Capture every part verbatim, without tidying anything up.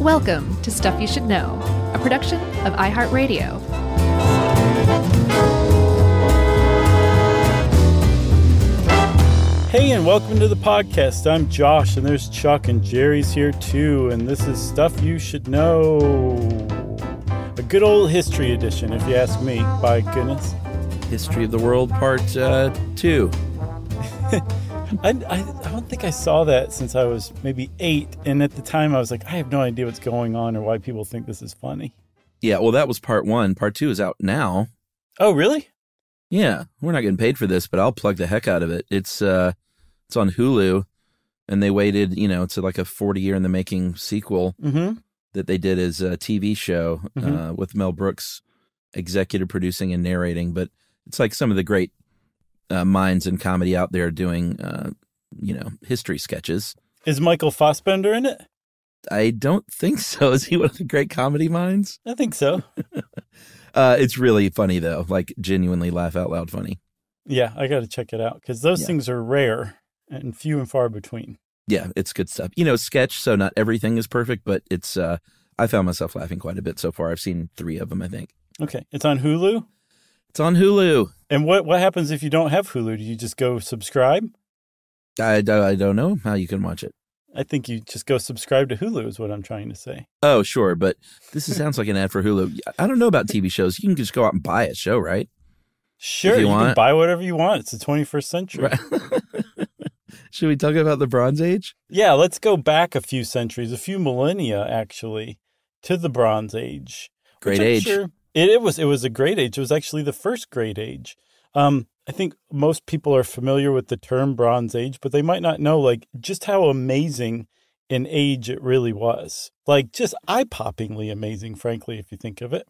Welcome to Stuff You Should Know, a production of iHeartRadio. Hey, and welcome to the podcast. I'm Josh, and there's Chuck, and Jerry's here too, and this is Stuff You Should Know. A good old history edition, if you ask me, by goodness. History of the World Part uh, two. I, I don't think I saw that since I was maybe eight, and at the time I was like, I have no idea what's going on or why people think this is funny. Yeah, well, that was part one. Part two is out now. Oh, really? Yeah, we're not getting paid for this, but I'll plug the heck out of it. It's uh, it's on Hulu, and they waited, you know, to like a forty-year-in-the-making sequel mm-hmm. that they did as a T V show mm-hmm. uh, with Mel Brooks executive producing and narrating, but it's like some of the great Uh, minds in comedy out there doing, uh, you know, history sketches. Is Michael Fassbender in it? I don't think so. Is he one of the great comedy minds? I think so. uh, it's really funny, though, like genuinely laugh out loud funny. Yeah, I got to check it out because those yeah. things are rare and few and far between. Yeah, it's good stuff. You know, sketch, so not everything is perfect, but it's, uh, I found myself laughing quite a bit so far. I've seen three of them, I think. Okay. It's on Hulu? It's on Hulu. And what, what happens if you don't have Hulu? Do you just go subscribe? I, I don't know how you can watch it. I think you just go subscribe to Hulu is what I'm trying to say. Oh, sure. But this sounds like an ad for Hulu. I don't know about T V shows. You can just go out and buy a show, right? Sure. You, you can buy whatever you want. It's the twenty-first century. Right. Should we talk about the Bronze Age? Yeah, let's go back a few centuries, a few millennia, actually, to the Bronze Age. Great age. Sure, It, it was it was a great age. It was actually the first great age. Um, I think most people are familiar with the term Bronze Age, but they might not know like just how amazing an age it really was. Like just eye-poppingly amazing, frankly, if you think of it.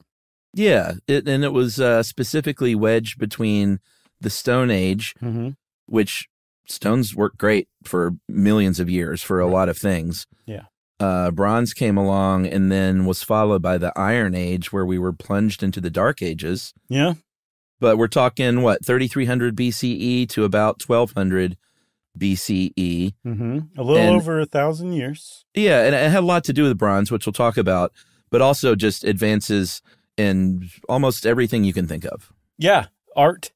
Yeah, it, and it was uh, specifically wedged between the Stone Age, mm-hmm. which stones worked great for millions of years for a lot of things. Yeah. Uh, bronze came along and then was followed by the Iron Age, where we were plunged into the Dark Ages. Yeah. But we're talking, what, thirty-three hundred B C E to about twelve hundred B C E. Mm-hmm. A little and, over a thousand years. Yeah, and it had a lot to do with bronze, which we'll talk about, but also just advances in almost everything you can think of. Yeah, art,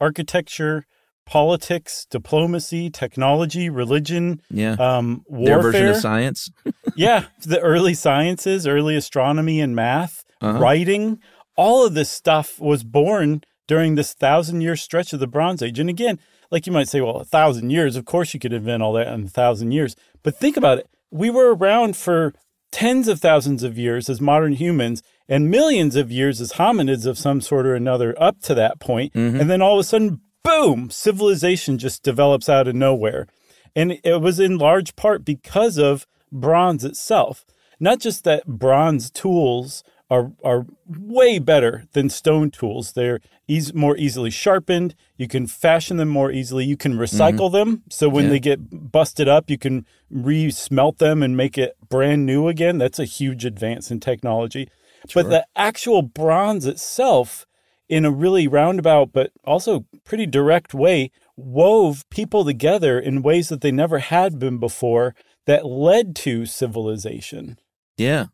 architecture, politics, diplomacy, technology, religion, yeah. um, warfare. Their version of science. yeah, the early sciences, early astronomy and math, uh-huh. writing. All of this stuff was born during this thousand-year stretch of the Bronze Age. And again, like you might say, well, a thousand years, of course you could invent all that in a thousand years. But think about it. We were around for tens of thousands of years as modern humans and millions of years as hominids of some sort or another up to that point. Mm-hmm. And then all of a sudden, boom, civilization just develops out of nowhere. And it was in large part because of bronze itself. Not just that bronze tools are are way better than stone tools. They're easy, more easily sharpened. You can fashion them more easily. You can recycle mm-hmm. them. So when yeah. they get busted up, you can re-smelt them and make it brand new again. That's a huge advance in technology. Sure. But the actual bronze itself, in a really roundabout but also pretty direct way, wove people together in ways that they never had been before that led to civilization. Yeah.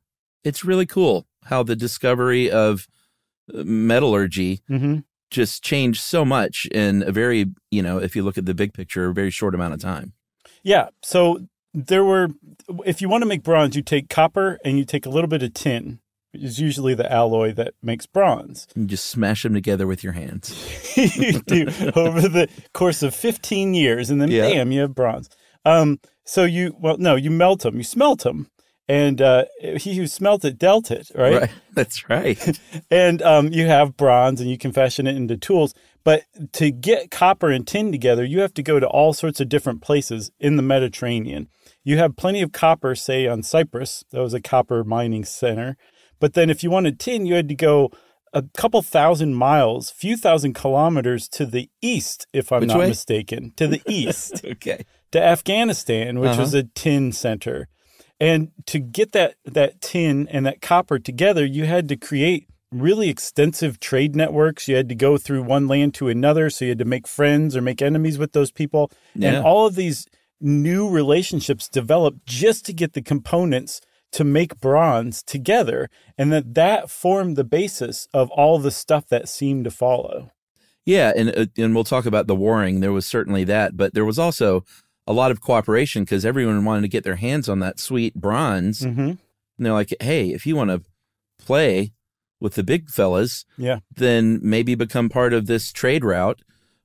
It's really cool how the discovery of metallurgy mm-hmm. just changed so much in a very, you know, if you look at the big picture, a very short amount of time. Yeah. So there were, if you want to make bronze, you take copper and you take a little bit of tin. Is usually the alloy that makes bronze. You just smash them together with your hands. You do, over the course of fifteen years, and then yeah. bam, you have bronze. Um, so you, well, no, you melt them, you smelt them, and uh, he who smelt it dealt it, right? Right. That's right. and um, you have bronze, and you can fashion it into tools. But to get copper and tin together, you have to go to all sorts of different places in the Mediterranean. You have plenty of copper, say, on Cyprus. That was a copper mining center. But then if you wanted tin, you had to go a couple thousand miles, few thousand kilometers to the east, if I'm which not way? mistaken, to the east, okay, to Afghanistan, which uh-huh. was a tin center. And to get that, that tin and that copper together, you had to create really extensive trade networks. You had to go through one land to another. So you had to make friends or make enemies with those people. Yeah. And all of these new relationships developed just to get the components to make bronze together, and that that formed the basis of all the stuff that seemed to follow. Yeah, and and we'll talk about the warring. There was certainly that, but there was also a lot of cooperation because everyone wanted to get their hands on that sweet bronze. Mm-hmm. And they're like, hey, if you want to play with the big fellas, yeah, then maybe become part of this trade route.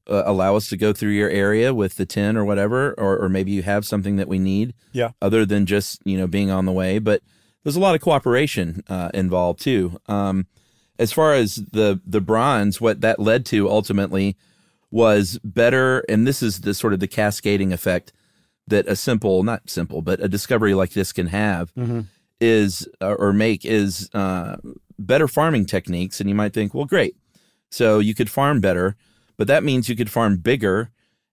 Uh, allow us to go through your area with the tin or whatever, or, or maybe you have something that we need, yeah, other than just, you know, being on the way. But there's a lot of cooperation uh, involved too. Um, as far as the, the bronze, what that led to ultimately was better, and this is the sort of the cascading effect that a simple, not simple, but a discovery like this can have, mm-hmm. is, uh, or make is uh, better farming techniques. And you might think, well, great. So you could farm better. But that means you could farm bigger,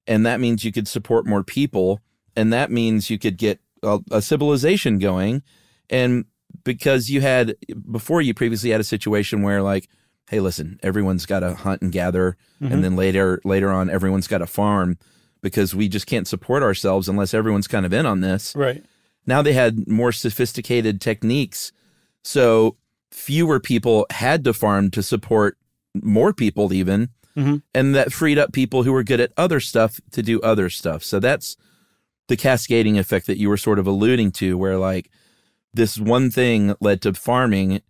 and that means you could support more people, and that means you could get a, a civilization going. And because you had, before you previously had a situation where like, hey, listen, everyone's got to hunt and gather, mm-hmm. and then later later on, everyone's got to farm because we just can't support ourselves unless everyone's kind of in on this. Right. Now they had more sophisticated techniques, so fewer people had to farm to support more people even. Mm-hmm. And that freed up people who were good at other stuff to do other stuff. So that's the cascading effect that you were sort of alluding to, where like this one thing led to farming,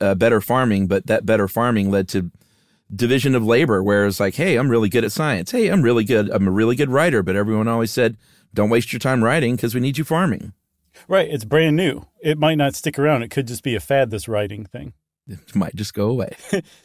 uh, better farming, but that better farming led to division of labor, where it's like, hey, I'm really good at science. Hey, I'm really good. I'm a really good writer. But everyone always said, don't waste your time writing because we need you farming. Right. It's brand new. It might not stick around. It could just be a fad, this writing thing. It might just go away.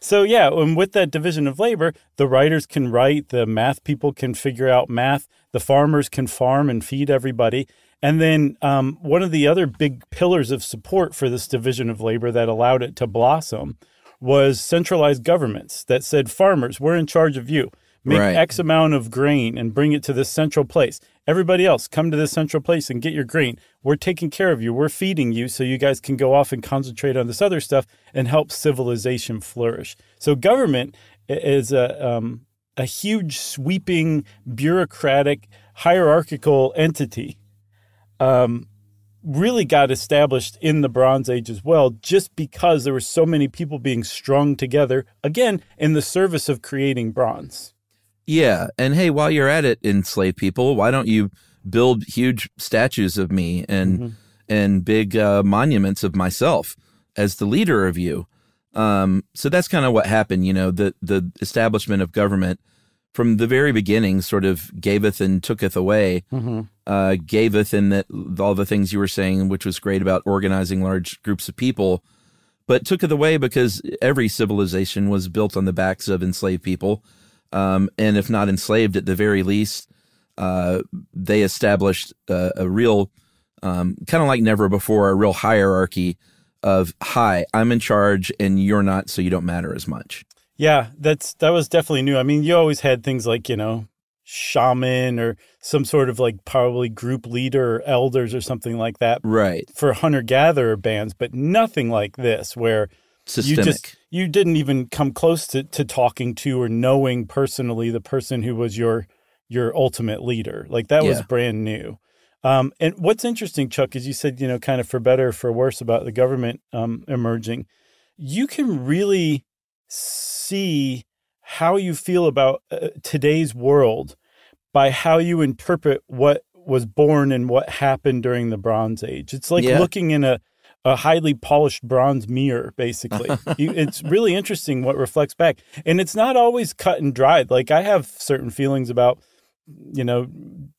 So, yeah, and with that division of labor, the writers can write, the math people can figure out math, the farmers can farm and feed everybody. And then um, one of the other big pillars of support for this division of labor that allowed it to blossom was centralized governments that said, farmers, we're in charge of you. Make right. X amount of grain and bring it to this central place. Everybody else, come to this central place and get your grain. We're taking care of you. We're feeding you so you guys can go off and concentrate on this other stuff and help civilization flourish. So government is a, um, a huge, sweeping, bureaucratic, hierarchical entity. Um, really got established in the Bronze Age as well, just because there were so many people being strung together, again, in the service of creating bronze. Yeah. And hey, while you're at it, enslaved people, why don't you build huge statues of me and mm-hmm. and big uh, monuments of myself as the leader of you? Um, so that's kind of what happened. You know, the, the establishment of government from the very beginning sort of gaveth and tooketh away, mm-hmm. uh, gaveth in that all the things you were saying, which was great about organizing large groups of people, but tooketh away because every civilization was built on the backs of enslaved people. Um, and if not enslaved, at the very least, uh, they established a, a real, um, kind of like never before, a real hierarchy of, hi, I'm in charge and you're not, so you don't matter as much. Yeah, that's that was definitely new. I mean, you always had things like, you know, shaman or some sort of like probably group leader or elders or something like that. Right. For hunter-gatherer bands, but nothing like this where systemic. You just, you didn't even come close to, to talking to or knowing personally the person who was your your ultimate leader. Like that yeah. was brand new. Um, and what's interesting, Chuck, is you said, you know, kind of for better or for worse about the government um, emerging. You can really see how you feel about uh, today's world by how you interpret what was born and what happened during the Bronze Age. It's like yeah. looking in a A highly polished bronze mirror, basically. you, it's really interesting what reflects back. And it's not always cut and dried. Like, I have certain feelings about, you know,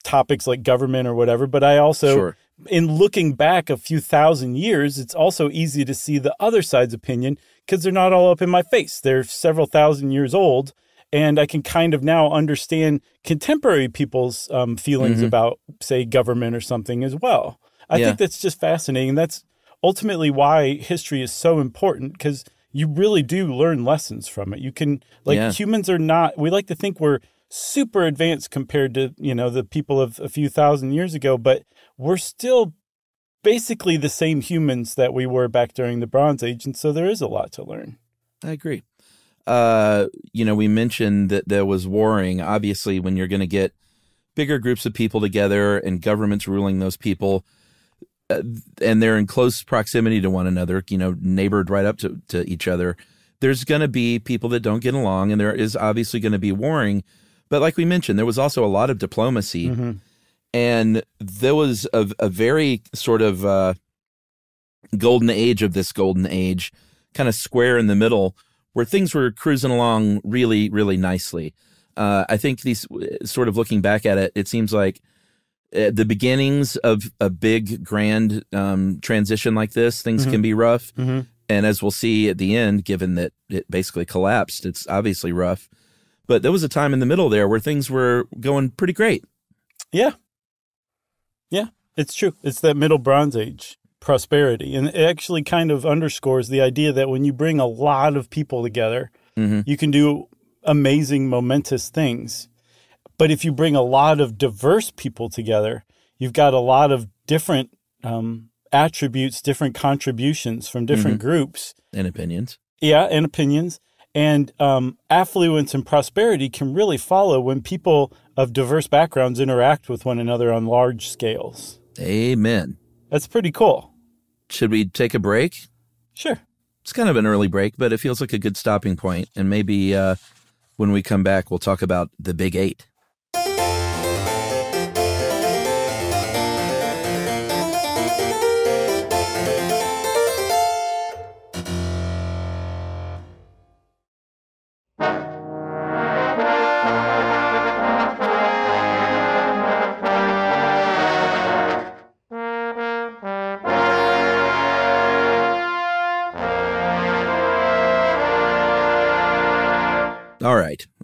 topics like government or whatever. But I also, sure. in looking back a few thousand years, it's also easy to see the other side's opinion because they're not all up in my face. They're several thousand years old. And I can kind of now understand contemporary people's um, feelings mm-hmm. about, say, government or something as well. I yeah. think that's just fascinating. That's ultimately why history is so important, because you really do learn lessons from it. You can, like yeah. humans are not, we like to think we're super advanced compared to, you know, the people of a few thousand years ago, but we're still basically the same humans that we were back during the Bronze Age. And so there is a lot to learn. I agree. Uh, you know, we mentioned that there was warring. Obviously, when you're going to get bigger groups of people together and governments ruling those people, uh, and they're in close proximity to one another, you know, neighbored right up to, to each other, there's going to be people that don't get along, and there is obviously going to be warring. But like we mentioned, there was also a lot of diplomacy, mm-hmm. and there was a, a very sort of uh, golden age of this golden age, kind of square in the middle, where things were cruising along really, really nicely. Uh, I think these sort of looking back at it, it seems like the beginnings of a big, grand um, transition like this, things mm-hmm. can be rough. Mm-hmm. And as we'll see at the end, given that it basically collapsed, it's obviously rough. But there was a time in the middle there where things were going pretty great. Yeah. Yeah, it's true. It's that Middle Bronze Age prosperity. And it actually kind of underscores the idea that when you bring a lot of people together, mm-hmm. you can do amazing, momentous things. But if you bring a lot of diverse people together, you've got a lot of different um, attributes, different contributions from different mm-hmm. groups. And opinions. Yeah, and opinions. And um, affluence and prosperity can really follow when people of diverse backgrounds interact with one another on large scales. Amen. That's pretty cool. Should we take a break? Sure. It's kind of an early break, but it feels like a good stopping point. And maybe uh, when we come back, we'll talk about the Big Eight.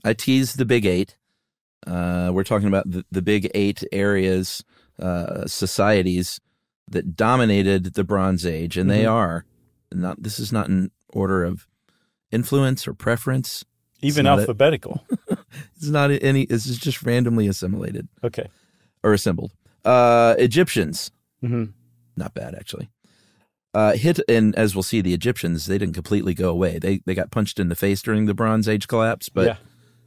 I teased the Big Eight. Uh, we're talking about the, the Big Eight areas, uh, societies that dominated the Bronze Age, and mm-hmm. they are not. This is not an order of influence or preference, even it's alphabetical. A, it's not any. It's just randomly assimilated. Okay, or assembled. Uh, Egyptians, mm-hmm. not bad actually. Uh, hit and as we'll see, the Egyptians they didn't completely go away. They they got punched in the face during the Bronze Age collapse, but. Yeah.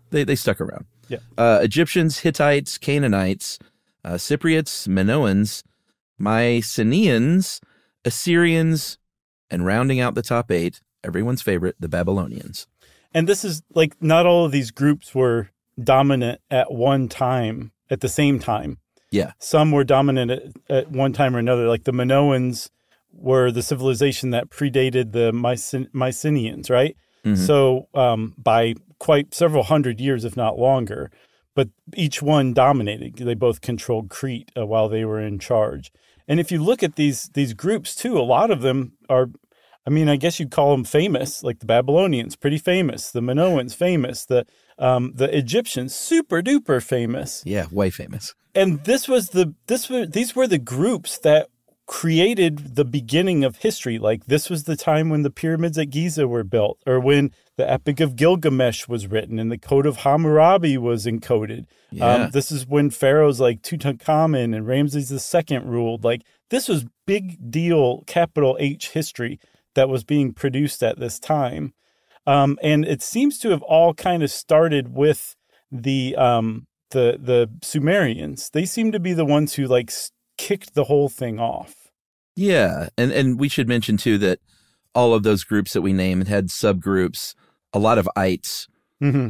They, they stuck around. Yeah. Uh, Egyptians, Hittites, Canaanites, uh, Cypriots, Minoans, Mycenaeans, Assyrians, and rounding out the top eight, everyone's favorite, the Babylonians. And this is like not all of these groups were dominant at one time, at the same time. Yeah. Some were dominant at, at one time or another. Like the Minoans were the civilization that predated the Mycen Mycenaeans, right? Mm-hmm. So um, by quite several hundred years, if not longer, but each one dominated. They both controlled Crete uh, while they were in charge. And if you look at these these groups, too, a lot of them are, I mean, I guess you'd call them famous, like the Babylonians, pretty famous, the Minoans, famous, the um, the Egyptians, super duper famous. Yeah, way famous. And this was the this were these were the groups that created the beginning of history. Like this was the time when the pyramids at Giza were built, or when the Epic of Gilgamesh was written and the Code of Hammurabi was encoded. Yeah. Um, this is when pharaohs like Tutankhamen and Ramses the second ruled. Like this was big deal, capital H history that was being produced at this time. Um, and it seems to have all kind of started with the, um, the, the Sumerians. They seem to be the ones who like kicked the whole thing off. Yeah, and and we should mention too that all of those groups that we named had subgroups. A lot of ites, mm-hmm.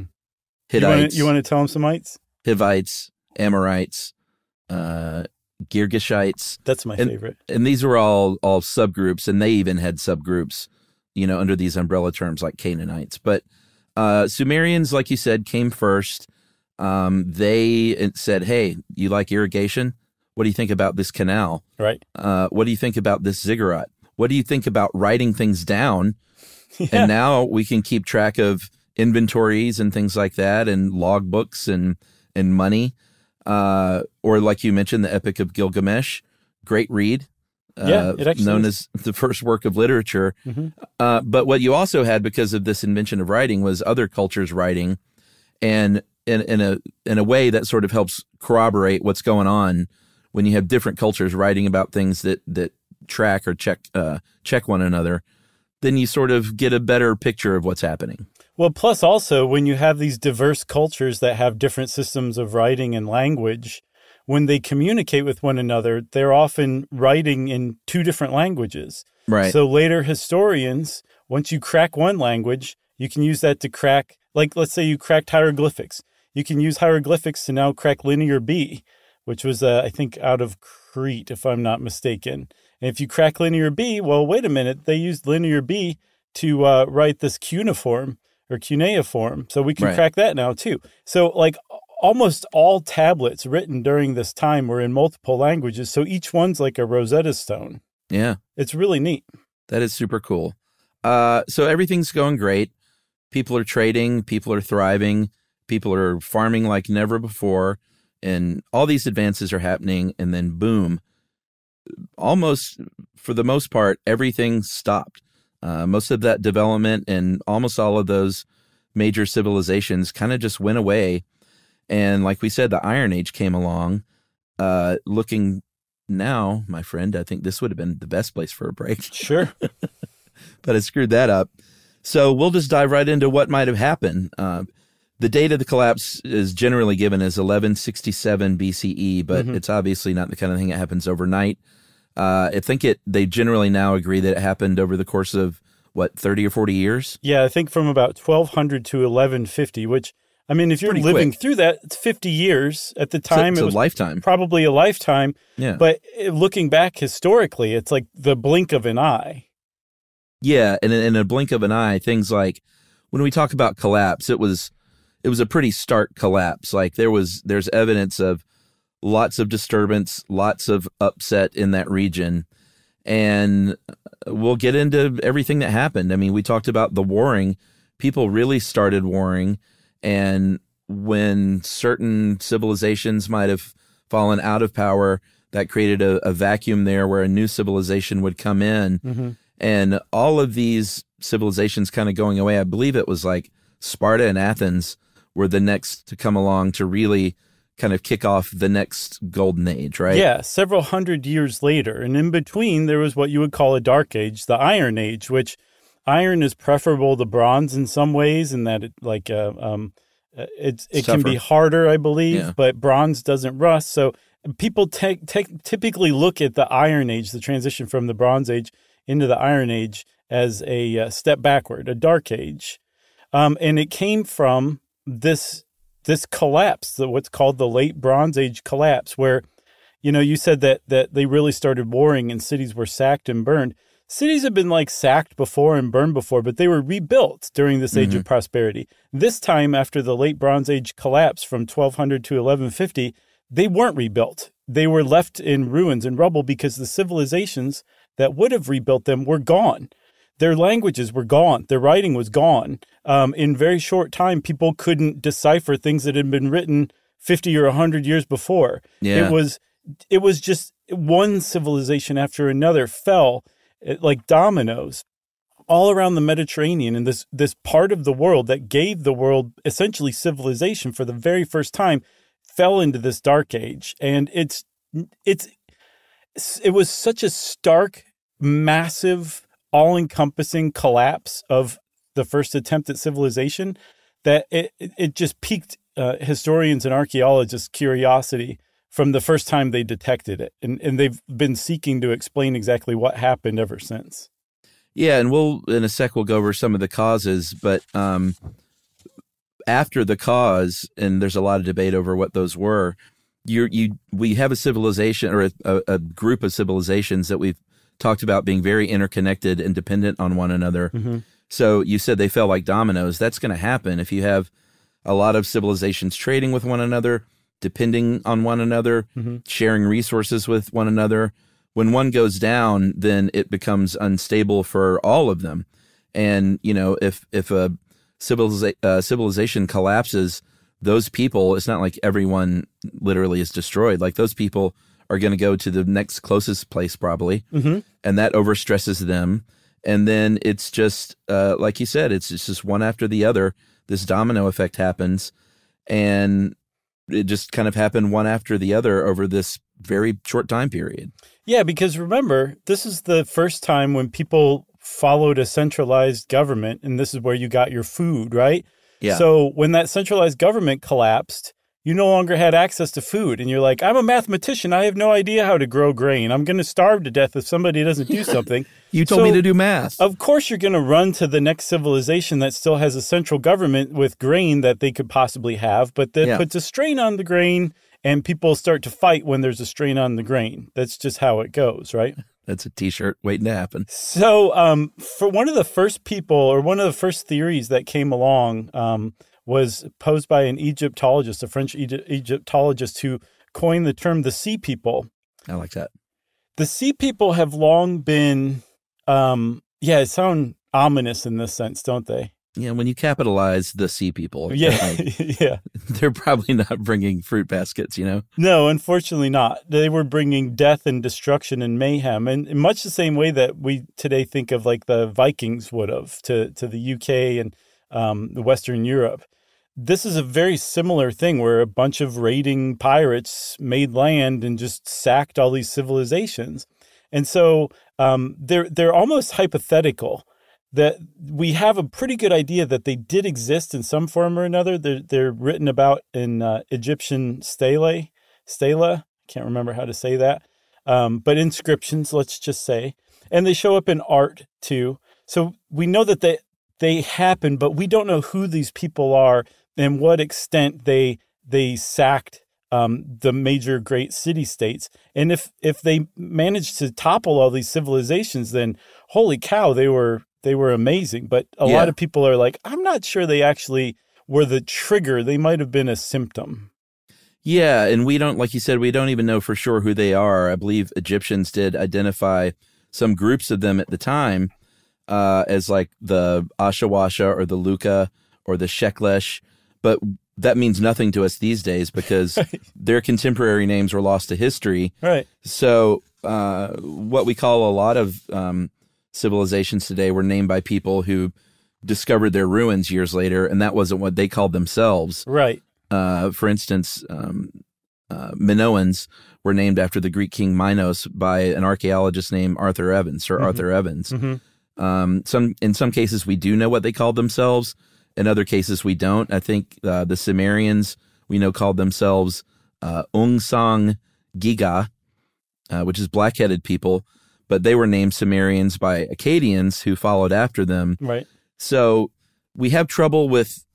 Hittites. You want to tell them some ites? Hivites, Amorites, uh, Girgashites. That's my and, favorite. And these were all all subgroups, and they even had subgroups, you know, under these umbrella terms like Canaanites. But uh, Sumerians, like you said, came first. Um, they said, "Hey, you like irrigation? What do you think about this canal? Right. Uh, what do you think about this ziggurat? What do you think about writing things down?" Yeah. And now we can keep track of inventories and things like that, and logbooks and and money. Uh, or like you mentioned, the Epic of Gilgamesh, great read. Uh, yeah, it actually known is. as the first work of literature. Mm-hmm. uh, but what you also had because of this invention of writing was other cultures writing, and in in a in a way that sort of helps corroborate what's going on. When you have different cultures writing about things that that track or check uh, check one another, then you sort of get a better picture of what's happening. Well, plus also when you have these diverse cultures that have different systems of writing and language, when they communicate with one another, they're often writing in two different languages. Right. So later historians, once you crack one language, you can use that to crack, like let's say you cracked hieroglyphics. You can use hieroglyphics to now crack Linear B, which was, uh, I think, out of Crete, if I'm not mistaken. And if you crack Linear B, well, wait a minute, they used Linear B to uh, write this cuneiform or cuneiform. So we can right. crack that now, too. So, like, almost all tablets written during this time were in multiple languages, so each one's like a Rosetta Stone. Yeah. It's really neat. That is super cool. Uh, so everything's going great. People are trading. People are thriving. People are farming like never before. And all these advances are happening. And then boom, almost for the most part, everything stopped. Uh, most of that development and almost all of those major civilizations kind of just went away. And like we said, the Iron Age came along. Uh, looking now, my friend, I think this would have been the best place for a break. Sure. But I screwed that up. So we'll just dive right into what might have happened. Uh, the date of the collapse is generally given as eleven sixty-seven B C E, but mm-hmm. it's obviously not the kind of thing that happens overnight. Uh, I think it. They generally now agree that it happened over the course of, what, thirty or forty years? Yeah, I think from about twelve hundred to eleven fifty, which, I mean, if you're Pretty living quick. Through that, it's fifty years. At the time, it's a, it's it was a lifetime. Probably a lifetime. Yeah. But looking back historically, it's like the blink of an eye. Yeah, and in a blink of an eye, things like when we talk about collapse, it was it was a pretty stark collapse. Like there was there's evidence of lots of disturbance, lots of upset in that region, and we'll get into everything that happened. I mean, we talked about the warring. People really started warring, and when certain civilizations might have fallen out of power, that created a, a vacuum there where a new civilization would come in. Mm-hmm. And all of these civilizations kind of going away. I believe it was like Sparta and Athens were the next to come along to really kind of kick off the next golden age, right? Yeah, several hundred years later. And in between, there was what you would call a dark age, the Iron Age, which iron is preferable to bronze in some ways in that it, like, uh, um, it's, it can be harder, I believe, yeah. but bronze doesn't rust. So people te- te- typically look at the Iron Age, the transition from the Bronze Age into the Iron Age as a uh, step backward, a dark age. Um, and it came from this this collapse, the, what's called the Late Bronze Age Collapse, where, you know, you said that that they really started warring and cities were sacked and burned. Cities have been, like, sacked before and burned before, but they were rebuilt during this mm-hmm. age of prosperity. This time, after the Late Bronze Age Collapse from twelve hundred to eleven fifty, they weren't rebuilt. They were left in ruins and rubble because the civilizations that would have rebuilt them were gone. Their languages were gone. Their writing was gone. Um, in very short time, people couldn't decipher things that had been written fifty or a hundred years before. Yeah. It was it was just one civilization after another fell like dominoes all around the Mediterranean and this, this part of the world that gave the world essentially civilization for the very first time fell into this dark age. And it's it's... It was such a stark, massive, all-encompassing collapse of the first attempt at civilization that it it just piqued uh, historians and archaeologists' curiosity from the first time they detected it. And, and they've been seeking to explain exactly what happened ever since. Yeah, and we'll, in a sec, we'll go over some of the causes. But um, after the cause, and there's a lot of debate over what those were, You, you, we have a civilization or a, a group of civilizations that we've talked about being very interconnected and dependent on one another. Mm-hmm. So you said they fell like dominoes. That's going to happen if you have a lot of civilizations trading with one another, depending on one another, mm-hmm. sharing resources with one another. When one goes down, then it becomes unstable for all of them. And, you know, if, if a civiliza- uh, civilization collapses, those people, it's not like everyone literally is destroyed. Like those people are going to go to the next closest place probably. Mm-hmm. And that overstresses them. And then it's just, uh, like you said, it's, it's just one after the other. This domino effect happens. And it just kind of happened one after the other over this very short time period. Yeah, because remember, this is the first time when people followed a centralized government. And this is where you got your food, right? Yeah. So when that centralized government collapsed, you no longer had access to food. And you're like, I'm a mathematician. I have no idea how to grow grain. I'm going to starve to death if somebody doesn't do something. You told so, me to do math. Of course you're going to run to the next civilization that still has a central government with grain that they could possibly have. But that yeah. puts a strain on the grain, and people start to fight when there's a strain on the grain. That's just how it goes, right? That's a T-shirt waiting to happen. So um, for one of the first people or one of the first theories that came along um, was posed by an Egyptologist, a French Egyptologist who coined the term the Sea People. I like that. The Sea People have long been, um, yeah, they sound ominous in this sense, don't they? Yeah, when you capitalize the Sea People, yeah, like, yeah, they're probably not bringing fruit baskets, you know? No, unfortunately not. They were bringing death and destruction and mayhem, and in much the same way that we today think of like the Vikings would have to, to the U K and um, the Western Europe. This is a very similar thing where a bunch of raiding pirates made land and just sacked all these civilizations. And so um, they're they're almost hypothetical. That we have a pretty good idea that they did exist in some form or another. They're, they're written about in uh, Egyptian stele, stela, can't remember how to say that, um, but inscriptions, let's just say. And they show up in art, too. So we know that they, they happen, but we don't know who these people are and what extent they they sacked um, the major great city-states. And if, if they managed to topple all these civilizations, then holy cow, they were... They were amazing, but a yeah. lot of people are like, I'm not sure they actually were the trigger. They might have been a symptom. Yeah, and we don't, like you said, we don't even know for sure who they are. I believe Egyptians did identify some groups of them at the time uh, as like the Ashawasha or the Luka or the Sheklesh, but that means nothing to us these days because right. their contemporary names were lost to history. Right. So uh, what we call a lot of... Um, civilizations today were named by people who discovered their ruins years later, and that wasn't what they called themselves. Right. Uh, for instance, um, uh, Minoans were named after the Greek king Minos by an archaeologist named Arthur Evans, Sir mm-hmm. Arthur Evans. Mm-hmm. um, some in some cases, we do know what they called themselves. In other cases, we don't. I think uh, the Sumerians, we know, called themselves uh, Ungsang Giga, uh, which is black-headed people. But they were named Sumerians by Akkadians who followed after them. Right. So we have trouble with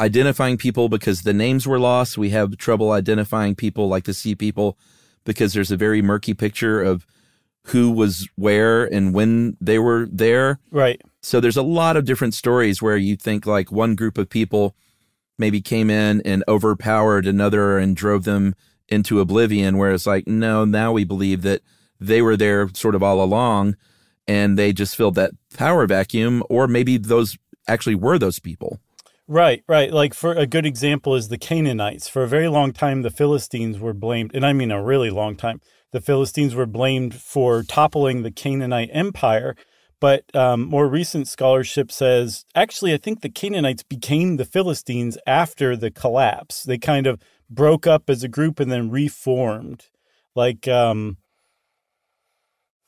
identifying people because the names were lost. We have trouble identifying people like the Sea People because there's a very murky picture of who was where and when they were there. Right. So there's a lot of different stories where you think like one group of people maybe came in and overpowered another and drove them into oblivion, where it's like, no, now we believe that they were there sort of all along, and they just filled that power vacuum, or maybe those actually were those people. Right, right. Like, for a good example is the Canaanites. For a very long time, the Philistines were blamed, and I mean a really long time, the Philistines were blamed for toppling the Canaanite empire. But um, more recent scholarship says, actually, I think the Canaanites became the Philistines after the collapse. They kind of broke up as a group and then reformed. Like... Um,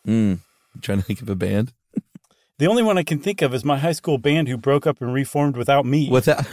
Mm. I'm trying to think of a band. The only one I can think of is my high school band who broke up and reformed without me. Without.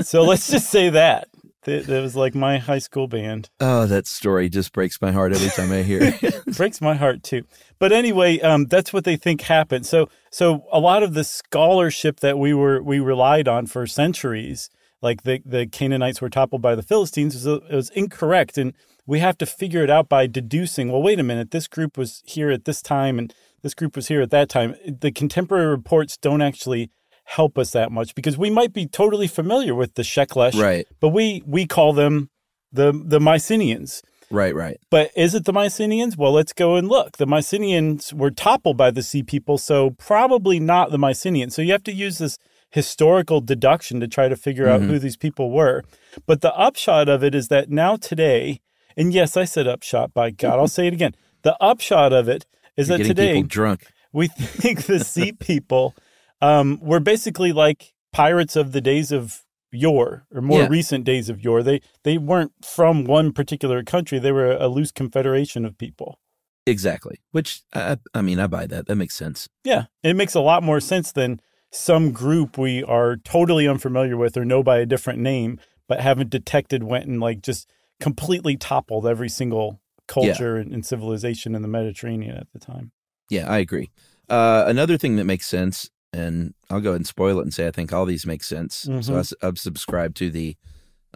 So let's just say that. That was like my high school band. Oh, that story just breaks my heart every time I hear it. Breaks my heart too. But anyway, um, that's what they think happened. So so a lot of the scholarship that we were we relied on for centuries, like the, the Canaanites were toppled by the Philistines, was, it was incorrect. And we have to figure it out by deducing, well, wait a minute, this group was here at this time and this group was here at that time. The contemporary reports don't actually help us that much because we might be totally familiar with the Sheklesh, right. but we we call them the the Mycenaeans. Right, right. But is it the Mycenaeans? Well, let's go and look. The Mycenaeans were toppled by the Sea People, so probably not the Mycenaeans. So you have to use this historical deduction to try to figure mm-hmm. out who these people were. But the upshot of it is that now today... And yes, I said upshot, by God. I'll say it again. The upshot of it is You're that today drunk. we think the Sea People um, were basically like pirates of the days of yore, or more yeah. recent days of yore. They, they weren't from one particular country. They were a loose confederation of people. Exactly. Which, I, I mean, I buy that. That makes sense. Yeah. It makes a lot more sense than some group we are totally unfamiliar with or know by a different name. but haven't detected went and like just completely toppled every single culture yeah. and, and civilization in the Mediterranean at the time. Yeah, I agree. Uh, another thing that makes sense, and I'll go ahead and spoil it and say I think all these make sense. Mm-hmm. So I, I've subscribed to the,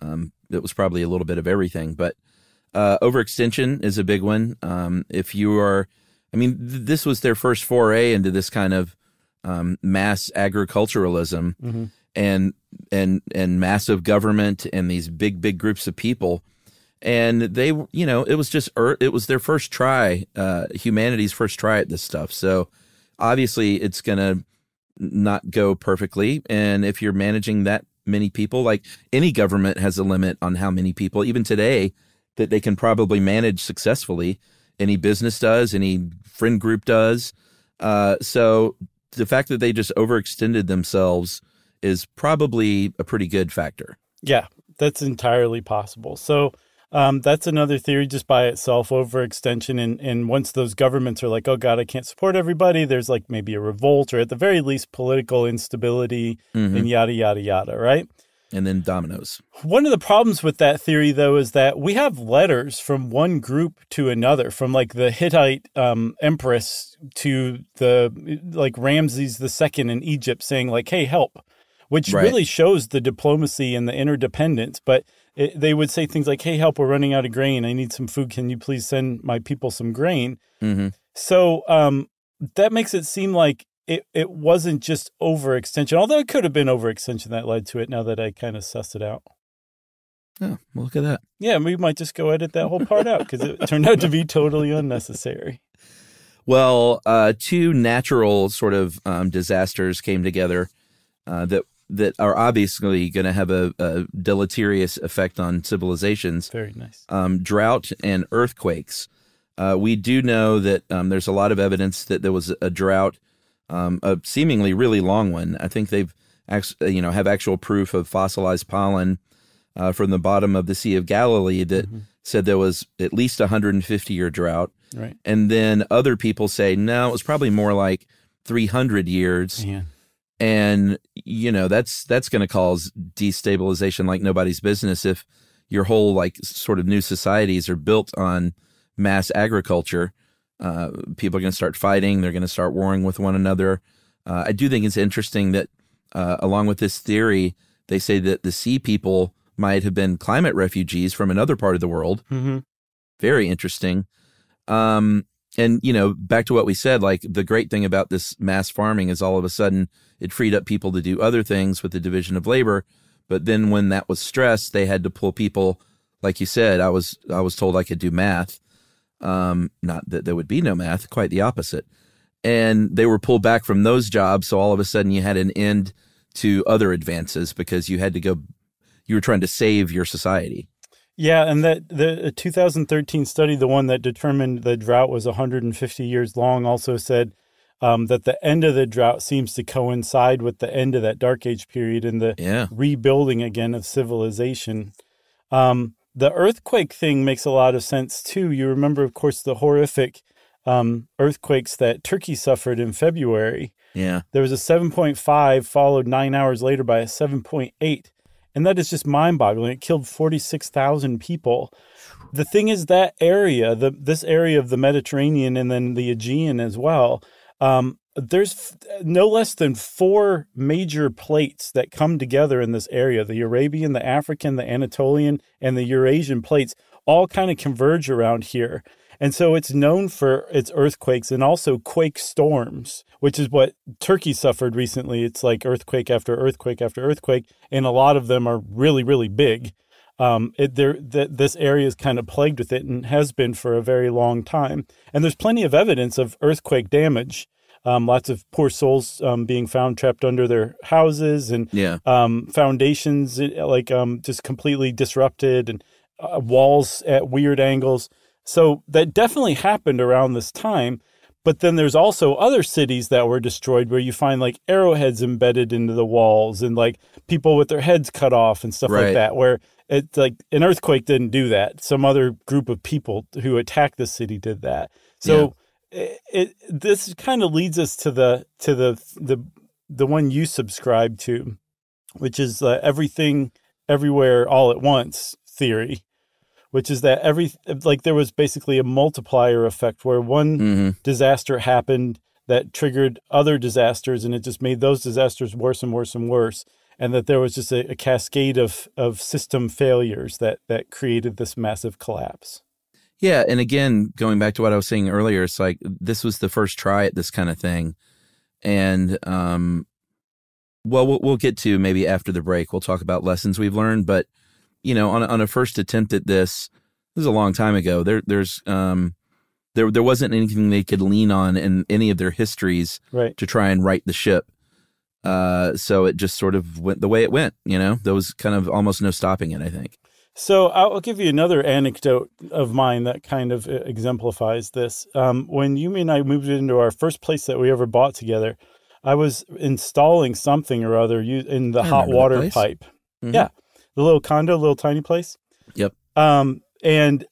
um, it was probably a little bit of everything, but uh, overextension is a big one. Um, if you are, I mean, th this was their first foray into this kind of um, mass agriculturalism mm-hmm. and and and massive government and these big, big groups of people. And they, you know, it was just, it was their first try, uh, humanity's first try at this stuff. So obviously it's going to not go perfectly. And if you're managing that many people, like any government has a limit on how many people, even today, that they can probably manage successfully. Any business does, any friend group does. Uh, so the fact that they just overextended themselves is probably a pretty good factor. Yeah, that's entirely possible. So Um, that's another theory just by itself, overextension. And, and once those governments are like, oh, God, I can't support everybody, there's like maybe a revolt or at the very least political instability mm-hmm. and yada, yada, yada, right? And then dominoes. One of the problems with that theory, though, is that we have letters from one group to another, from like the Hittite um, empress to the like Ramses the Second in Egypt saying like, hey, help, which right. really shows the diplomacy and the interdependence. But It, they would say things like, hey, help, we're running out of grain. I need some food. Can you please send my people some grain? Mm-hmm. So um, that makes it seem like it, it wasn't just overextension, although it could have been overextension that led to it now that I kind of sussed it out. Oh, well, look at that. Yeah, we might just go edit that whole part out because it turned out to be totally unnecessary. Well, uh, two natural sort of um, disasters came together uh, that that are obviously going to have a, a deleterious effect on civilizations. Very nice. Um, drought and earthquakes. Uh, we do know that um, there's a lot of evidence that there was a drought, um, a seemingly really long one. I think they've, actually, you know, have actual proof of fossilized pollen uh, from the bottom of the Sea of Galilee that mm-hmm. said there was at least a one hundred fifty year drought. Right. And then other people say, no, it was probably more like three hundred years. Yeah. And, you know, that's that's going to cause destabilization like nobody's business if your whole like sort of new societies are built on mass agriculture. Uh, people are going to start fighting. They're going to start warring with one another. Uh, I do think it's interesting that uh, along with this theory, they say that the Sea People might have been climate refugees from another part of the world. Mm-hmm. Very interesting. Um And, you know, back to what we said, like the great thing about this mass farming is all of a sudden it freed up people to do other things with the division of labor. But then when that was stressed, they had to pull people. Like you said, I was I was told I could do math. Um, not that there would be no math, quite the opposite. And they were pulled back from those jobs. So all of a sudden you had an end to other advances because you had to go. You were trying to save your society. Yeah, and that the two thousand thirteen study, the one that determined the drought was one hundred fifty years long, also said um, that the end of the drought seems to coincide with the end of that Dark Age period and the yeah. rebuilding again of civilization. Um, the earthquake thing makes a lot of sense, too. You remember, of course, the horrific um, earthquakes that Turkey suffered in February. Yeah. There was a seven point five followed nine hours later by a seven point eight. And that is just mind-boggling. It killed forty-six thousand people. The thing is that area, the, this area of the Mediterranean and then the Aegean as well, um, there's f no less than four major plates that come together in this area. The Arabian, the African, the Anatolian, and the Eurasian plates all kind of converge around here. And so it's known for its earthquakes and also quake storms, which is what Turkey suffered recently. It's like earthquake after earthquake after earthquake, and a lot of them are really, really big. Um, it, they're, th this area is kind of plagued with it and has been for a very long time. And there's plenty of evidence of earthquake damage. Um, lots of poor souls um, being found trapped under their houses and yeah. um, foundations like um, just completely disrupted and uh, walls at weird angles. So that definitely happened around this time. But then there's also other cities that were destroyed where you find like arrowheads embedded into the walls and like people with their heads cut off and stuff right. like that, where it's like an earthquake didn't do that. Some other group of people who attacked the city did that. So yeah. it, it, this kind of leads us to the, to the, the, the one you subscribe to, which is uh, everything everywhere all at once theory, which is that every, like there was basically a multiplier effect where one mm-hmm. disaster happened that triggered other disasters, and it just made those disasters worse and worse and worse. And that there was just a, a cascade of, of system failures that, that created this massive collapse. Yeah. And again, going back to what I was saying earlier, it's like, this was the first try at this kind of thing. And, um, well, well, we'll get to maybe after the break, we'll talk about lessons we've learned, but you know, on a, on a first attempt at this, this is a long time ago. There, there's, um, there, there wasn't anything they could lean on in any of their histories right. to try and right the ship. Uh, so it just sort of went the way it went, you know, there was kind of almost no stopping it, I think. So I'll give you another anecdote of mine that kind of exemplifies this. Um, when Yumi and I moved into our first place that we ever bought together, I was installing something or other in the hot water pipe. Mm-hmm. Yeah. The little condo, little tiny place. Yep. Um, and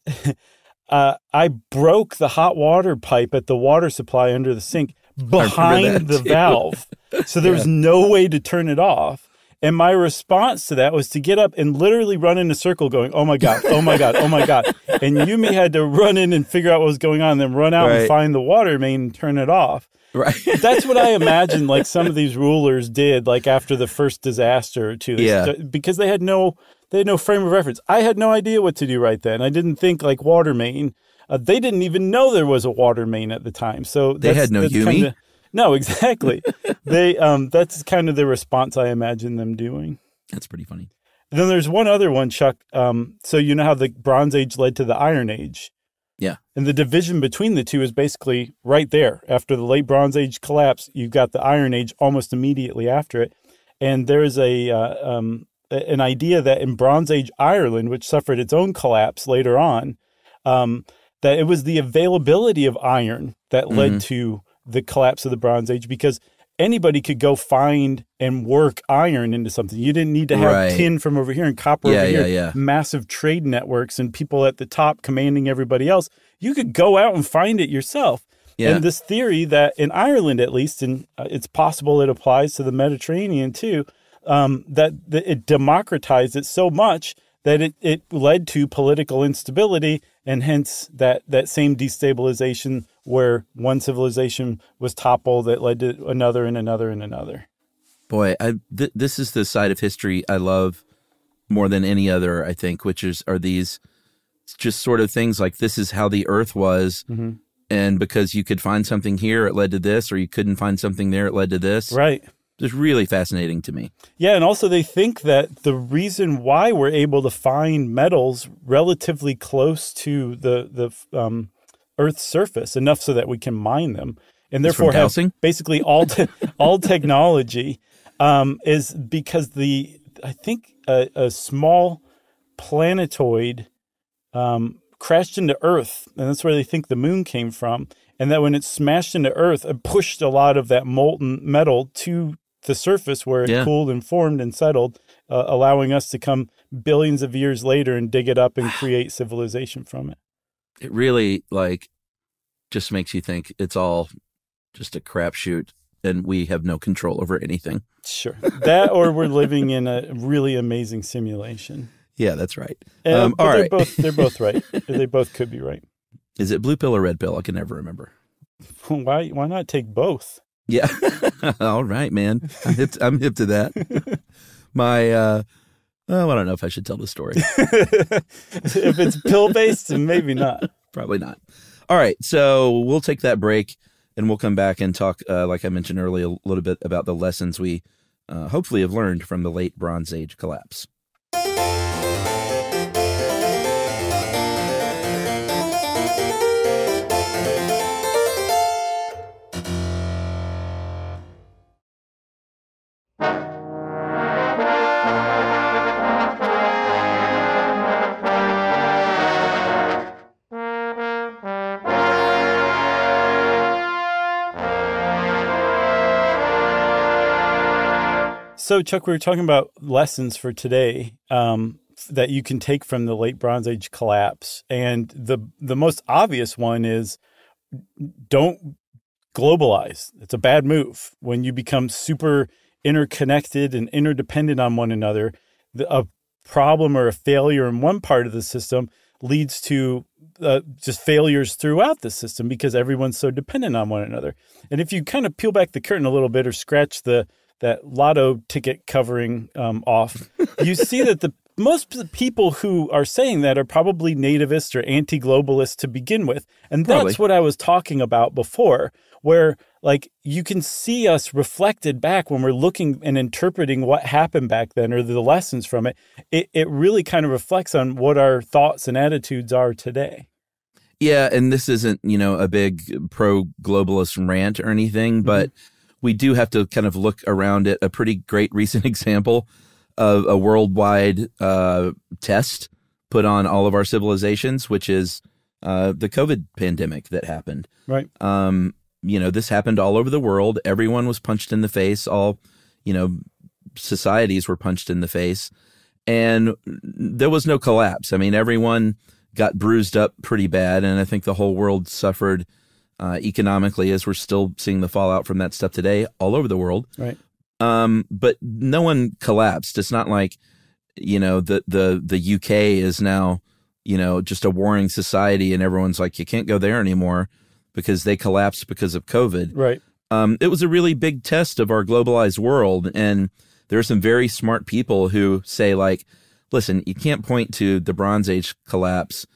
uh, I broke the hot water pipe at the water supply under the sink behind the valve. So there was yeah. no way to turn it off. And my response to that was to get up and literally run in a circle going, oh, my God, oh, my God, oh, my God. And Yumi had to run in and figure out what was going on, and then run out right. and find the water main and turn it off. Right. That's what I imagine like some of these rulers did like after the first disaster or two. Yeah. Because they had no they had no frame of reference. I had no idea what to do right then. I didn't think like water main. Uh, they didn't even know there was a water main at the time. So they had no Yumi. Kinda, No, exactly. they um, that's kind of the response I imagine them doing. That's pretty funny. And then there's one other one, Chuck. Um, so you know how the Bronze Age led to the Iron Age? Yeah. And the division between the two is basically right there. After the Late Bronze Age collapse, you've got the Iron Age almost immediately after it. And there's a uh, um, an idea that in Bronze Age Ireland, which suffered its own collapse later on, um, that it was the availability of iron that mm-hmm. led to the collapse of the Bronze Age, because anybody could go find and work iron into something. You didn't need to have right. tin from over here and copper yeah, over here, yeah, yeah. massive trade networks and people at the top commanding everybody else. You could go out and find it yourself. Yeah. And this theory that in Ireland, at least, and it's possible it applies to the Mediterranean too, um, that it democratized it so much that it, it led to political instability and hence that, that same destabilization where one civilization was toppled that led to another and another and another. Boy, I, th this is the side of history I love more than any other, I think, which is are these just sort of things like this is how the earth was. Mm-hmm. And because you could find something here, it led to this, or you couldn't find something there, it led to this. Right. It's really fascinating to me. Yeah, and also they think that the reason why we're able to find metals relatively close to the the um, Earth's surface enough so that we can mine them, and therefore have basically all te all technology um, is because the I think a, a small planetoid um, crashed into Earth, and that's where they think the moon came from, and that when it smashed into Earth, it pushed a lot of that molten metal to the surface where it yeah. cooled and formed and settled, uh, allowing us to come billions of years later and dig it up and create civilization from it. It really like just makes you think it's all just a crapshoot and we have no control over anything. Sure. That or we're living in a really amazing simulation. Yeah, that's right. And, um, all right. They're both, they're both right. They both could be right. Is it blue pill or red pill? I can never remember. Why, why not take both? Yeah. All right, man. I'm hip to, I'm hip to that. My, uh, oh, I don't know if I should tell the story. If it's pill-based, maybe not. Probably not. All right. So we'll take that break and we'll come back and talk, uh, like I mentioned earlier, a little bit about the lessons we uh, hopefully have learned from the Late Bronze Age collapse. So, Chuck, we were talking about lessons for today um, that you can take from the Late Bronze Age collapse. And the the most obvious one is don't globalize. It's a bad move. When you become super interconnected and interdependent on one another, the, a problem or a failure in one part of the system leads to uh, just failures throughout the system because everyone's so dependent on one another. And if you kind of peel back the curtain a little bit or scratch the that lotto ticket covering um, off, you see that the most people who are saying that are probably nativists or anti-globalists to begin with. And probably. That's what I was talking about before, where like you can see us reflected back when we're looking and interpreting what happened back then or the lessons from it. It, it really kind of reflects on what our thoughts and attitudes are today. Yeah. And this isn't, you know, a big pro-globalist rant or anything, mm-hmm. but we do have to kind of look around at a pretty great recent example of a worldwide uh, test put on all of our civilizations, which is uh, the COVID pandemic that happened. Right. Um, you know, this happened all over the world. Everyone was punched in the face. All, you know, societies were punched in the face. And there was no collapse. I mean, everyone got bruised up pretty bad. And I think the whole world suffered uh, economically, as we're still seeing the fallout from that stuff today all over the world. Right. Um, but no one collapsed. It's not like, you know, the, the, the U K is now, you know, just a warring society and everyone's like, you can't go there anymore because they collapsed because of COVID. Right. Um, it was a really big test of our globalized world. And there are some very smart people who say like, listen, you can't point to the Bronze Age collapse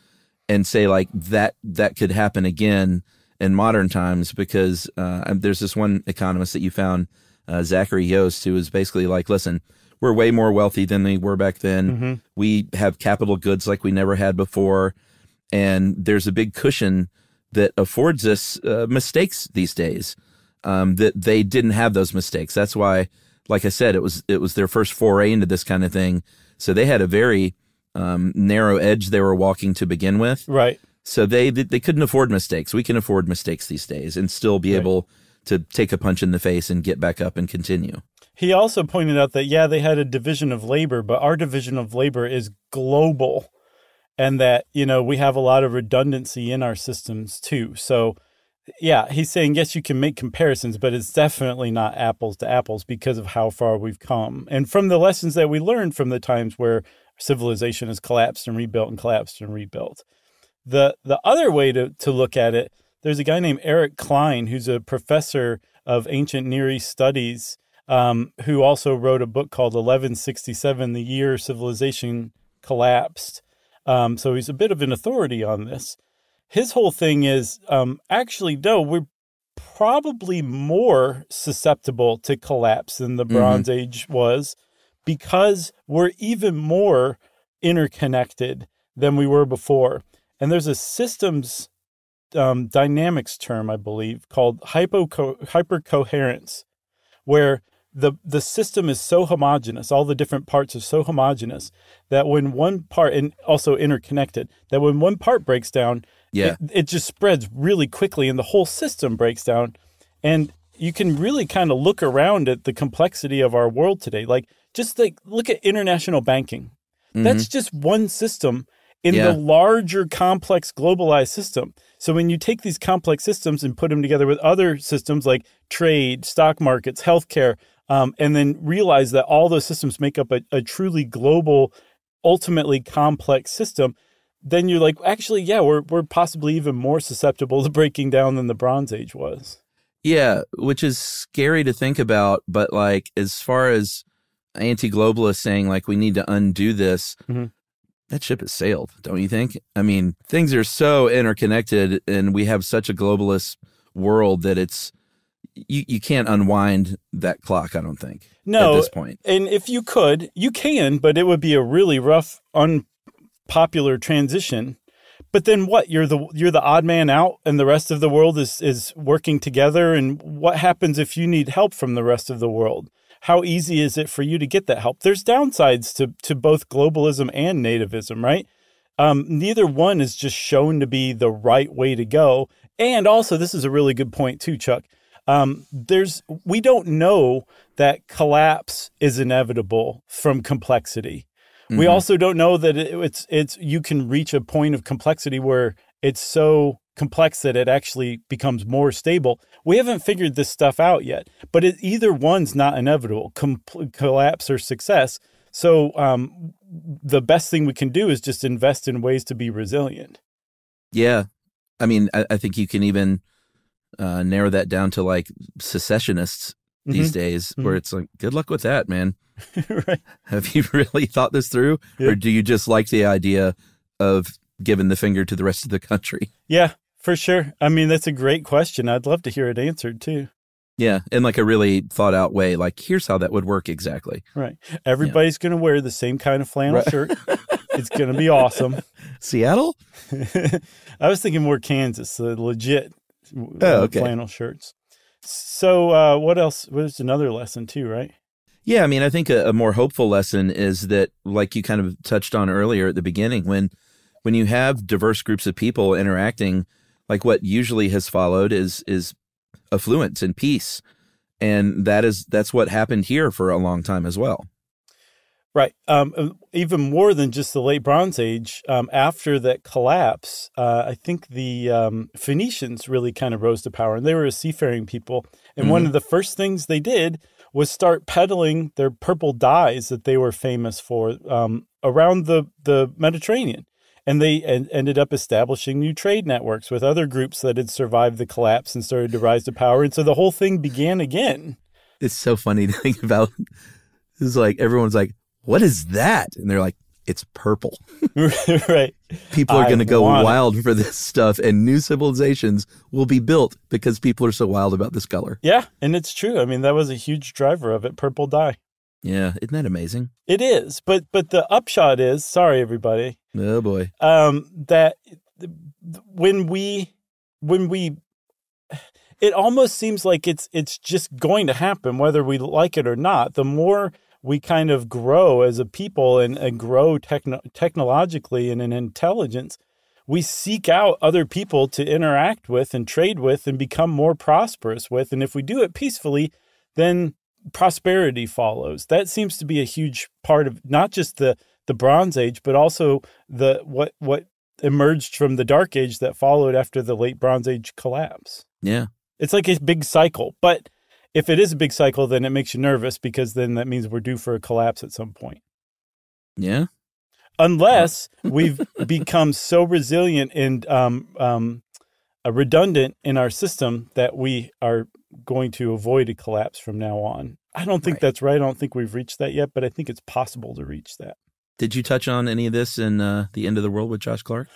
and say like that, that could happen again in modern times, because uh, there's this one economist that you found, Uh, Zachary Yost, who was basically like, listen, we're way more wealthy than we were back then. Mm-hmm. We have capital goods like we never had before. And there's a big cushion that affords us uh, mistakes these days um, that they didn't have those mistakes. That's why, like I said, it was it was their first foray into this kind of thing. So they had a very um, narrow edge they were walking to begin with. Right. So they, they, they couldn't afford mistakes. We can afford mistakes these days and still be right. able to take a punch in the face and get back up and continue. He also pointed out that, yeah, they had a division of labor, but our division of labor is global and that, you know, we have a lot of redundancy in our systems too. So, yeah, he's saying, yes, you can make comparisons, but it's definitely not apples to apples because of how far we've come. And from the lessons that we learned from the times where civilization has collapsed and rebuilt and collapsed and rebuilt. The, the other way to, to look at it, there's a guy named Eric Klein, who's a professor of ancient Near East studies, um, who also wrote a book called eleven sixty-seven, The Year Civilization Collapsed. Um, so he's a bit of an authority on this. His whole thing is, um, actually, no, we're probably more susceptible to collapse than the Bronze mm-hmm. Age was because we're even more interconnected than we were before. And there's a systems... Um, dynamics term, I believe, called hypo-co- hypercoherence, where the, the system is so homogeneous, all the different parts are so homogeneous that when one part, and also interconnected, that when one part breaks down, yeah. it, it just spreads really quickly and the whole system breaks down. And you can really kind of look around at the complexity of our world today. Like, just like look at international banking. Mm-hmm. That's just one system in yeah. the larger, complex, globalized system. So when you take these complex systems and put them together with other systems like trade, stock markets, healthcare, um, and then realize that all those systems make up a, a truly global, ultimately complex system, then you're like, actually, yeah, we're, we're possibly even more susceptible to breaking down than the Bronze Age was. Yeah, which is scary to think about. But like, as far as anti-globalists saying, like, we need to undo this, mm-hmm. that ship has sailed, don't you think? I mean, things are so interconnected and we have such a globalist world that it's, you, you can't unwind that clock, I don't think, no, at this point. And if you could, you can, but it would be a really rough, unpopular transition. But then what? You're the you're the odd man out and the rest of the world is is working together. And what happens if you need help from the rest of the world? How easy is it for you to get that help? There's downsides to, to both globalism and nativism, right? Um, neither one is just shown to be the right way to go. And also, this is a really good point too, Chuck. Um, there's we don't know that collapse is inevitable from complexity. Mm-hmm. We also don't know that it, it's it's you can reach a point of complexity where it's so complex that it actually becomes more stable. We haven't figured this stuff out yet, but it, either one's not inevitable, com- collapse or success. So um, the best thing we can do is just invest in ways to be resilient. Yeah. I mean, I, I think you can even uh, narrow that down to like secessionists these mm-hmm. days mm-hmm. where it's like, good luck with that, man. Right. Have you really thought this through? Yeah. Or do you just like the idea of giving the finger to the rest of the country? Yeah, for sure. I mean, that's a great question. I'd love to hear it answered too. Yeah, in like a really thought out way, like here's how that would work exactly. Right. Everybody's yeah. going to wear the same kind of flannel right. shirt. It's going to be awesome. Seattle? I was thinking more Kansas, the legit oh, okay. flannel shirts. So uh, what else? There's another lesson too, right? Yeah, I mean, I think a, a more hopeful lesson is that, like you kind of touched on earlier at the beginning, when when you have diverse groups of people interacting, like what usually has followed is is affluence and peace, and that is that's what happened here for a long time as well. Right. Um, even more than just the Late Bronze Age, um, after that collapse, uh, I think the um, Phoenicians really kind of rose to power, and they were a seafaring people. And mm-hmm. one of the first things they did was start peddling their purple dyes that they were famous for um, around the, the Mediterranean. And they en ended up establishing new trade networks with other groups that had survived the collapse and started to rise to power. And so the whole thing began again. It's so funny to think about. It's like everyone's like, what is that? And they're like, it's purple. Right. People are going to go wild it. for this stuff, and new civilizations will be built because people are so wild about this color. Yeah, and it's true. I mean, that was a huge driver of it, purple dye. Yeah, isn't that amazing? It is, but but the upshot is, sorry, everybody. Oh, boy. Um, that when we, when we, it almost seems like it's it's just going to happen, whether we like it or not. The more we kind of grow as a people and, and grow techno technologically and in intelligence, we seek out other people to interact with and trade with and become more prosperous with. And if we do it peacefully, then prosperity follows. That seems to be a huge part of not just the, the Bronze Age, but also the what what emerged from the Dark Age that followed after the Late Bronze Age collapse. Yeah. It's like a big cycle, but if it is a big cycle, then it makes you nervous because then that means we're due for a collapse at some point. Yeah. Unless we've become so resilient and um, um, uh, redundant in our system that we are going to avoid a collapse from now on. I don't think right. that's right. I don't think we've reached that yet, but I think it's possible to reach that. Did you touch on any of this in uh, The End of the World with Josh Clark?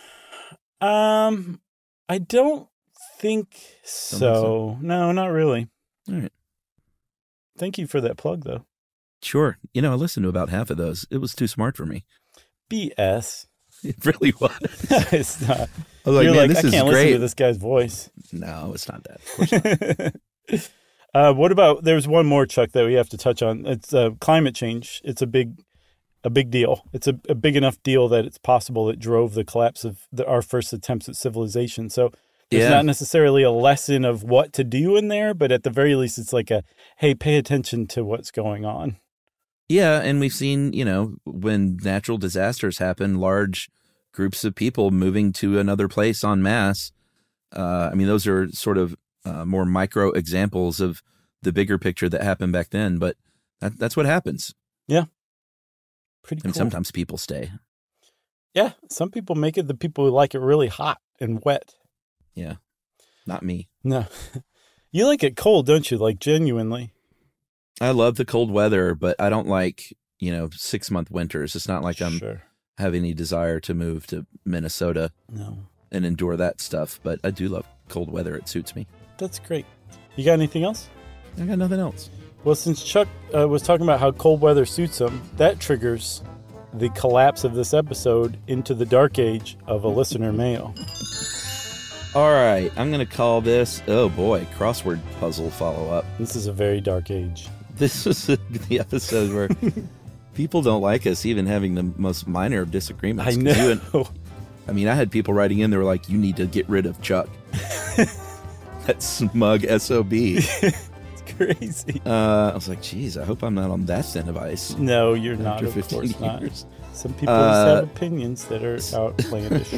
Um, I don't think so. Don't think so. No, not really. All right. Thank you for that plug, though. Sure. You know, I listened to about half of those. It was too smart for me. B S. It really was. It's not. I was like, You're man, like, this I is can't great. listen to this guy's voice. No, it's not that. Of course not. uh, what about, there's one more, Chuck, that we have to touch on. It's uh, climate change. It's a big a big deal. It's a, a big enough deal that it's possible that drove the collapse of the, our first attempts at civilization. So There's yeah. not necessarily a lesson of what to do in there, but at the very least, it's like a, hey, pay attention to what's going on. Yeah, and we've seen, you know, when natural disasters happen, large groups of people moving to another place en masse. Uh, I mean, those are sort of uh, more micro examples of the bigger picture that happened back then, but that, that's what happens. Yeah. Pretty cool. And sometimes people stay. Yeah, some people make it the people who like it really hot and wet. Yeah. Not me. No. You like it cold, don't you? Like, genuinely. I love the cold weather, but I don't like, you know, six-month winters. It's not like I'm sure. have any desire to move to Minnesota no. and endure that stuff. But I do love cold weather. It suits me. That's great. You got anything else? I got nothing else. Well, since Chuck uh, was talking about how cold weather suits him, that triggers the collapse of this episode into the Dark Age of a listener mail. All right, I'm going to call this, oh boy, crossword puzzle follow-up. This is a very dark age. This is the episode where people don't like us even having the most minor of disagreements. I know. You and, I mean, I had people writing in, they were like, you need to get rid of Chuck. That smug S O B. It's crazy. Uh, I was like, geez, I hope I'm not on that thin of ice. No, you're not, of course not. Some people uh, just have opinions that are outlandish.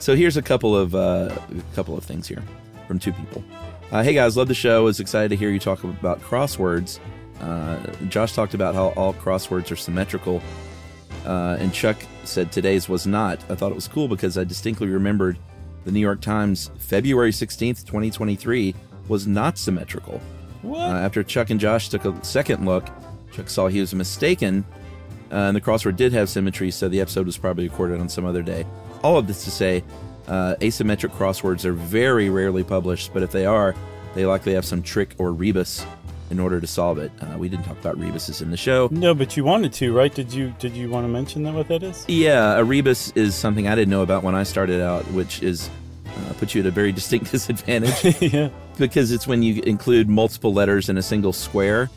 So here's a couple of uh, a couple of things here from two people. Uh, hey guys, love the show. I was excited to hear you talk about crosswords. Uh, Josh talked about how all crosswords are symmetrical, uh, and Chuck said today's was not. I thought it was cool because I distinctly remembered the New York Times February sixteenth, twenty twenty-three was not symmetrical. What? Uh, after Chuck and Josh took a second look, Chuck saw he was mistaken, uh, and the crossword did have symmetry, so the episode was probably recorded on some other day. All of this to say, uh, asymmetric crosswords are very rarely published, but if they are, they likely have some trick or rebus in order to solve it. Uh, we didn't talk about rebuses in the show. No, but you wanted to, right? Did you Did you want to mention that what that is? Yeah, a rebus is something I didn't know about when I started out, which is uh, puts you at a very distinct disadvantage. Yeah, because it's when you include multiple letters in a single square.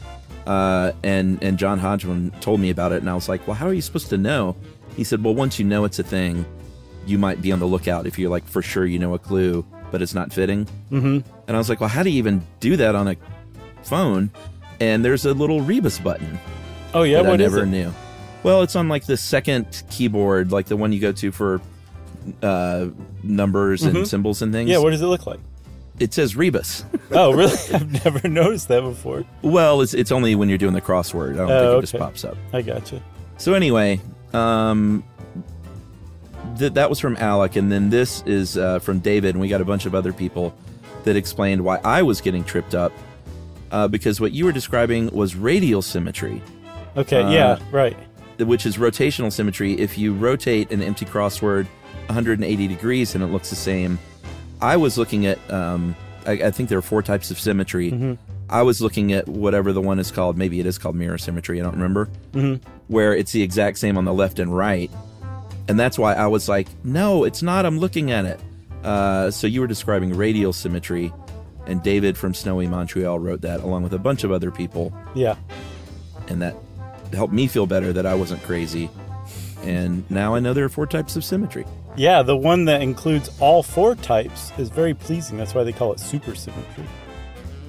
Uh, and and John Hodgman told me about it, and I was like, well, how are you supposed to know? He said, well, once you know it's a thing, you might be on the lookout if you're like for sure you know a clue, but it's not fitting. Mm-hmm. And I was like, well, how do you even do that on a phone? And there's a little rebus button. Oh yeah, what is it? I never knew. Well, it's on like the second keyboard, like the one you go to for uh, numbers mm-hmm. and symbols and things. Yeah, what does it look like? It says rebus. Oh, really? I've never noticed that before. Well, it's it's only when you're doing the crossword. I don't oh, think it okay. just pops up. I gotcha. So anyway, um, th that was from Alec, and then this is uh, from David, and we got a bunch of other people that explained why I was getting tripped up. Uh, because what you were describing was radial symmetry. Okay, uh, yeah, right. Which is rotational symmetry. If you rotate an empty crossword one hundred eighty degrees and it looks the same. I was looking at, um, I, I think there are four types of symmetry. Mm-hmm. I was looking at whatever the one is called. Maybe it is called mirror symmetry. I don't remember. Mm-hmm. Where it's the exact same on the left and right. And that's why I was like, no, it's not. I'm looking at it. Uh, so you were describing radial symmetry. And David from Snowy Montreal wrote that along with a bunch of other people. Yeah. And that helped me feel better that I wasn't crazy. And now I know there are four types of symmetry. Yeah, the one that includes all four types is very pleasing. That's why they call it supersymmetry.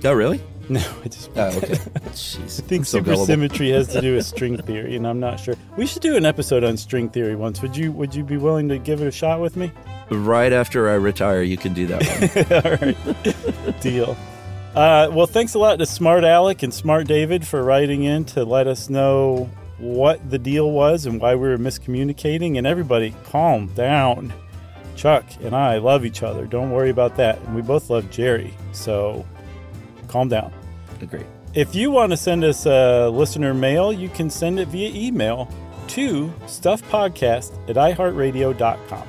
Oh, really? No, I just... Oh, okay. Jeez, I think so supersymmetry has to do with string theory, and I'm not sure. We should do an episode on string theory once. Would you, would you be willing to give it a shot with me? Right after I retire, you can do that one. All right. Deal. Uh, well, thanks a lot to Smart Alec and Smart David for writing in to let us know what the deal was and why we were miscommunicating. And everybody, calm down. Chuck and I love each other. Don't worry about that. And we both love Jerry. So calm down. Agreed. If you want to send us uh, listener mail, you can send it via email to stuff podcast at i heart radio dot com.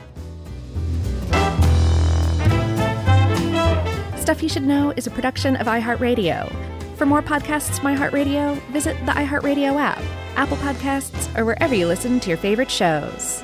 Stuff You Should Know is a production of iHeartRadio. For more podcasts from iHeartRadio, visit the iHeartRadio app, Apple Podcasts, or wherever you listen to your favorite shows.